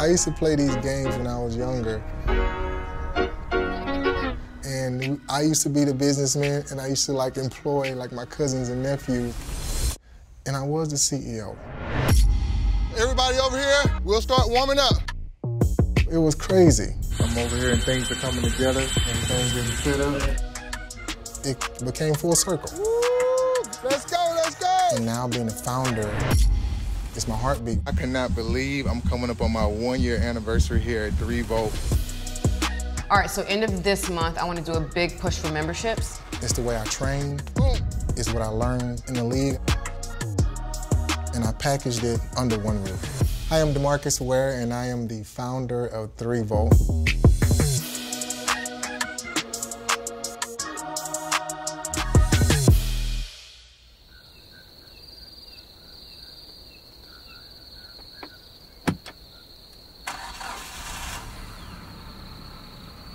I used to play these games when I was younger. And I used to be the businessman, and I used to like employ like my cousins and nephews. And I was the CEO. Everybody over here, we'll start warming up. It was crazy. I'm over here and things are coming together and things getting fit up. It became full circle. Woo, let's go, let's go! And now being the founder, it's my heartbeat. I cannot believe I'm coming up on my 1-year anniversary here at 3Volt. All right, so end of this month, I want to do a big push for memberships. It's the way I train, it's what I learned in the league, and I packaged it under one roof. I am DeMarcus Ware, and I am the founder of 3Volt.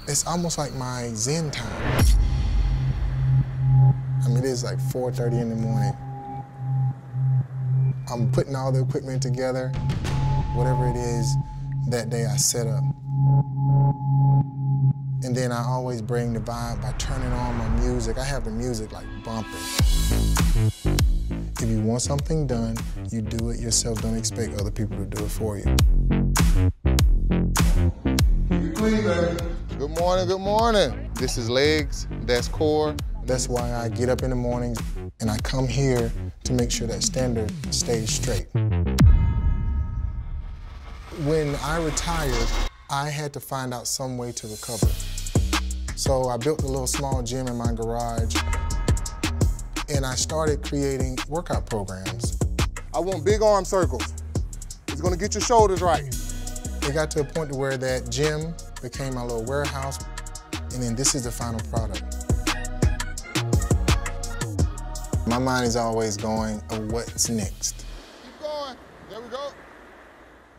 It's almost like my Zen time. I mean, it is like 4:30 in the morning. I'm putting all the equipment together, whatever it is that day I set up. And then I always bring the vibe by turning on my music. I have the music like bumping. If you want something done, you do it yourself. Don't expect other people to do it for you. You're clean, baby. Good morning, good morning. This is legs, that's core. That's why I get up in the mornings and I come here to make sure that standard stays straight. When I retired, I had to find out some way to recover. So I built a little small gym in my garage and I started creating workout programs. I want big arm circles. It's gonna get your shoulders right. It got to a point where that gym became my little warehouse, and then this is the final product. My mind is always going of what's next. Keep going, there we go.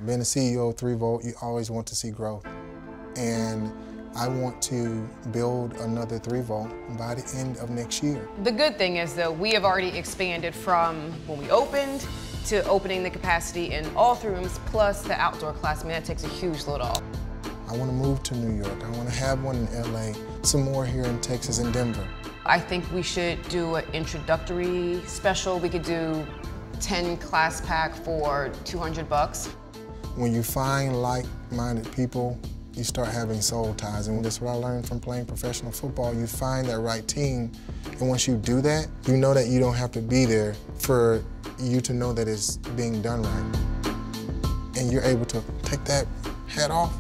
Being the CEO of 3Volt, you always want to see growth. And I want to build another 3Volt by the end of next year. The good thing is though, we have already expanded from when we opened to opening the capacity in all three rooms, plus the outdoor class. I mean, that takes a huge load off. I want to move to New York. I want to have one in LA, some more here in Texas and Denver. I think we should do an introductory special. We could do 10 class pack for $200. When you find like-minded people, you start having soul ties. And that's what I learned from playing professional football. You find that right team. And once you do that, you know that you don't have to be there for you to know that it's being done right. And you're able to take that hat off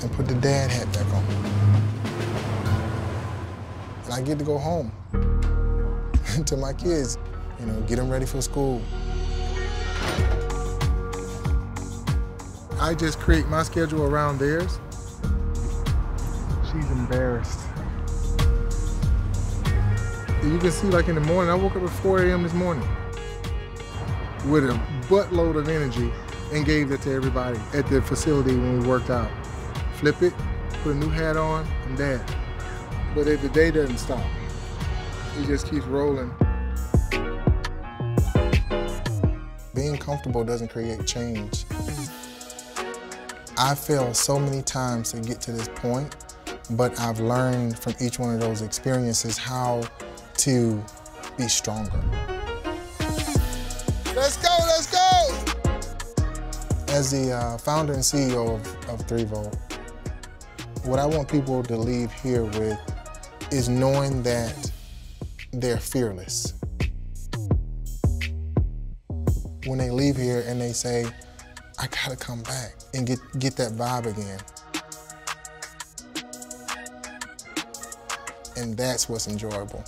and put the dad hat back on. And I get to go home to my kids, you know, get them ready for school. I just create my schedule around theirs. She's embarrassed. You can see like in the morning, I woke up at 4 a.m. this morning with a buttload of energy and gave that to everybody at the facility when we worked out. Flip it, put a new hat on, I'm dad. But the day doesn't stop. It just keeps rolling. Being comfortable doesn't create change. I failed so many times to get to this point, but I've learned from each one of those experiences how to be stronger. Let's go, let's go! As the founder and CEO of 3Volt, what I want people to leave here with is knowing that they're fearless. When they leave here and they say, I gotta come back and get that vibe again. And that's what's enjoyable.